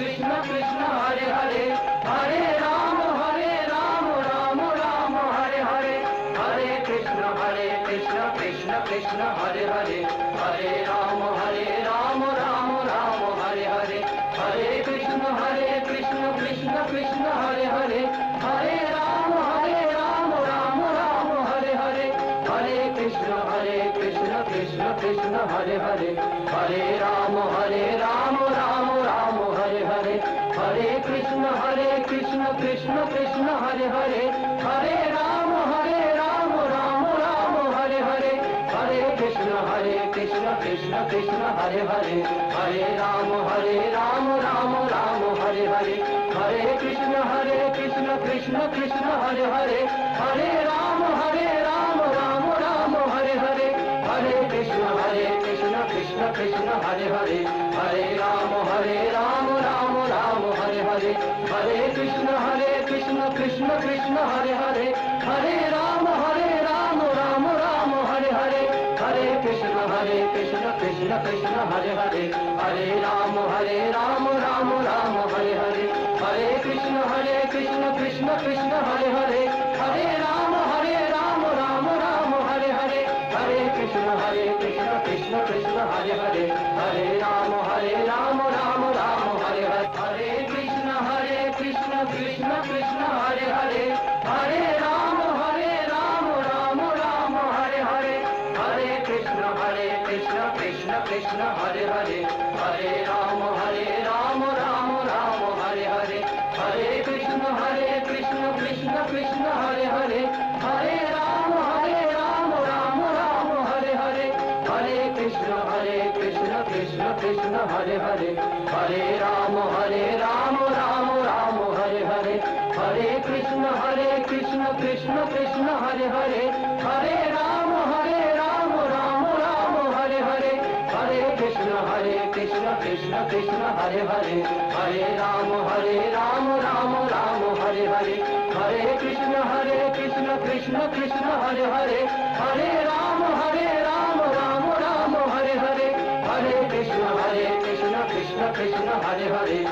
Krishna Krishna Hare Hare Hare Rama Rama Rama Hare Hare Hare Krishna Krishna Krishna Hare Hare Hare Rama Rama Rama Hare Hare Hare Krishna Krishna Krishna Hare Hare Hare Rama Rama Rama Hare Hare Hare Krishna Krishna Krishna Hare Hare Hare Rama Hare Krishna, Krishna Krishna, Hare Hare, Hare Rama, Rama Rama, Hare Hare, Hare Krishna, Krishna Krishna, Hare Hare, Hare Rama, Rama Rama, Hare Hare, Hare Krishna, Krishna Krishna, Hare Hare, Hare Rama, Rama Rama, Hare Hare, Hare Krishna, Krishna Krishna, Hare Hare, Hare Rama, Rama Rama, Hare Hare. Hare Krishna, Krishna Krishna, Hare Hare, Hare Rama, Rama Rama, Hare Hare, Hare Krishna, Krishna Krishna, Hare Hare, Hare Rama, Rama Rama, Hare Hare, Hare Krishna, Krishna Krishna, Hare Hare, Hare Rama, Rama Rama, Hare Hare, Hare Krishna, Krishna Krishna, Hare Hare, Hare Rama, Rama Rama, Hare Hare. Krishna Krishna Hare Hare Hare Rama Rama Rama Hare Hare Hare Krishna Krishna Krishna Hare Hare Hare Rama Rama Rama Hare Hare Hare Krishna Krishna Krishna Hare Hare Hare Rama Rama Rama Hare Hare Hare Krishna Krishna Hare Hare Hare Rama Rama Rama Hare Krishna, Krishna Krishna, Hare Rama, Rama Rama, Hare Krishna, Krishna Krishna, Hare Rama, Rama Rama, Hare Krishna, Krishna Krishna, Hare Rama, Rama Hare Krishna, Krishna Krishna, Hare Rama, Rama Rama. Hare Krishna, Krishna Krishna, Hare Rama,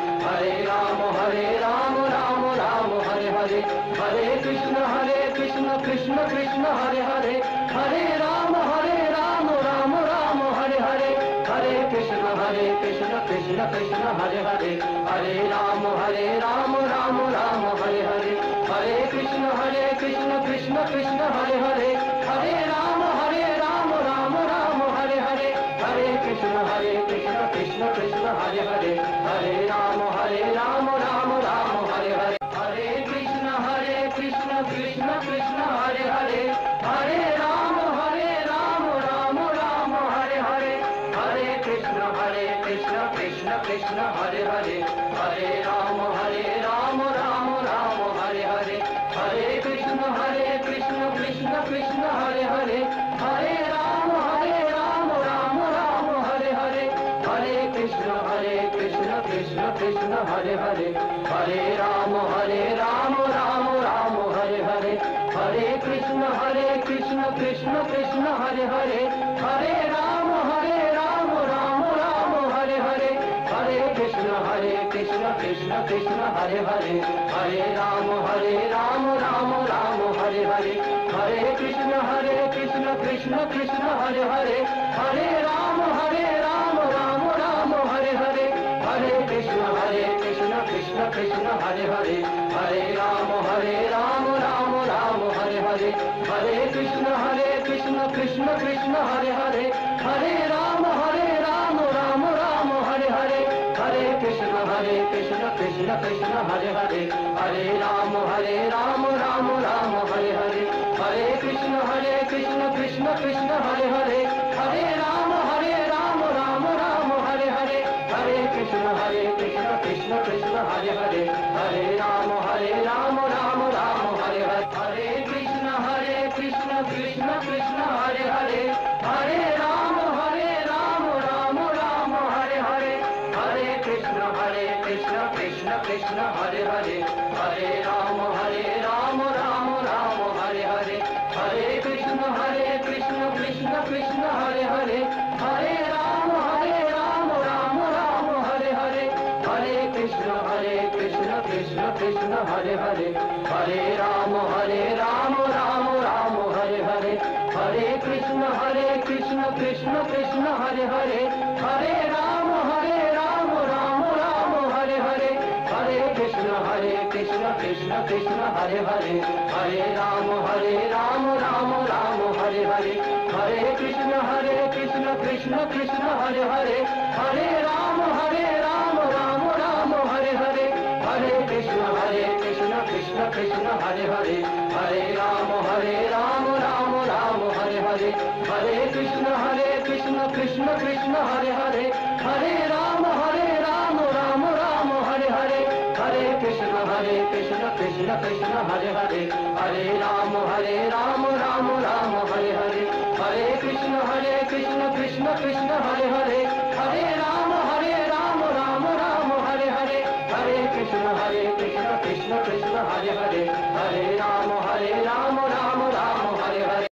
Rama Rama, Hare Krishna, Krishna Krishna, Hare Rama, Rama Rama, Hare Krishna, Krishna Krishna, Hare Rama, Rama Rama, Hare Krishna, Krishna Krishna, Hare Rama, Rama Rama, Krishna Krishna Hare Rama Rama Rama Hare Krishna Krishna Krishna Hare Rama Rama Rama Hare Krishna Krishna Krishna Hare Rama Hare Krishna, Krishna Krishna, Hare Rama, Rama Rama, Hare Krishna, Krishna Krishna, Hare Rama, Rama Rama, Hare Krishna, Krishna Krishna, Hare Rama, Rama Rama, Krishna Krishna, Hare Rama, Rama Rama, Hare Krishna, Krishna Krishna, Hare Rama, Rama Rama, Krishna Krishna, Hare Rama, Rama Rama, Krishna Krishna Krishna, Hare Rama, Rama Rama, Krishna Krishna Hare Krishna, Krishna Krishna, Hare Rama Rama Rama Hare Krishna, Krishna Krishna, Hare Rama Krishna Hare Hare, Hare Rama Ram Ram Hare Hare, Hare Krishna Krishna Krishna Hare Hare, Hare Ram Ram Ram Hare Hare, Hare Krishna Krishna Krishna Hare Hare, Hare Ram Ram Ram Hare Hare, Hare Krishna Krishna Krishna Hare Hare, Hare Ram Krishna Krishna Hare Hare, Hare Ram Ram Ram Hare Hare, Hare Krishna Krishna Krishna Hare Hare, Hare Ram Ram Ram Hare Hare, Hare Krishna Krishna Krishna Hare Hare, Hare Ram Ram Ram Hare Hare, Hare Krishna Krishna Krishna Hare Hare, Hare Ram Ram Ram Hare Hare, Hare Krishna